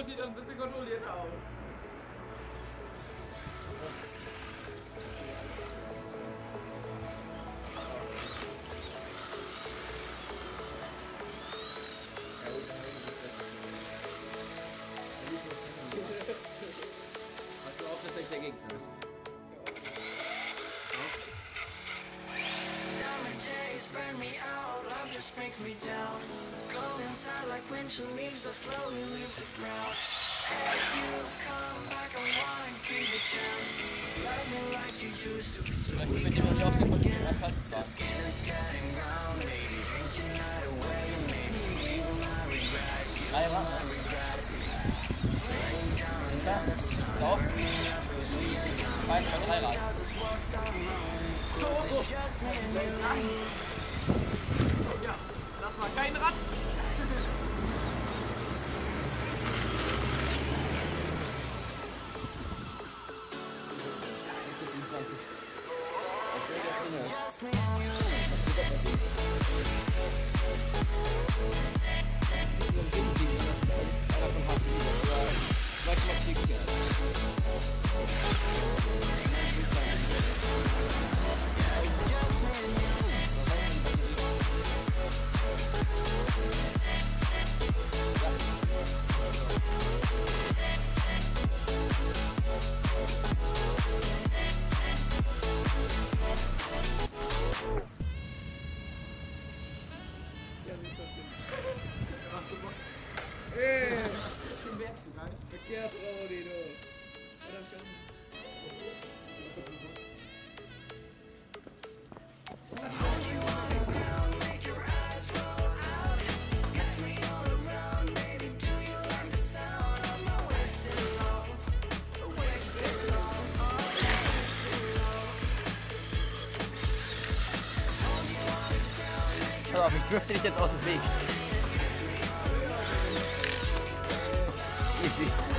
Video sieht das ein bisschen kontrollierter aus. Hast du auch das nicht dagegen? Burn me out, love just breaks me down. Go inside like when she leaves, I slowly leave the ground. Hey, you come back, I wanna give you a chance. Love me like you used to. We can do again. The skin is getting brown, baby. Think you're not away, maybe you might regret. You might regret. Rain down in the sun, burn me up, cause we are young. Only tells us what's done wrong. Cause it's just me and you. Das war kein Rad. Ich drifte dich jetzt aus dem Weg. Easy.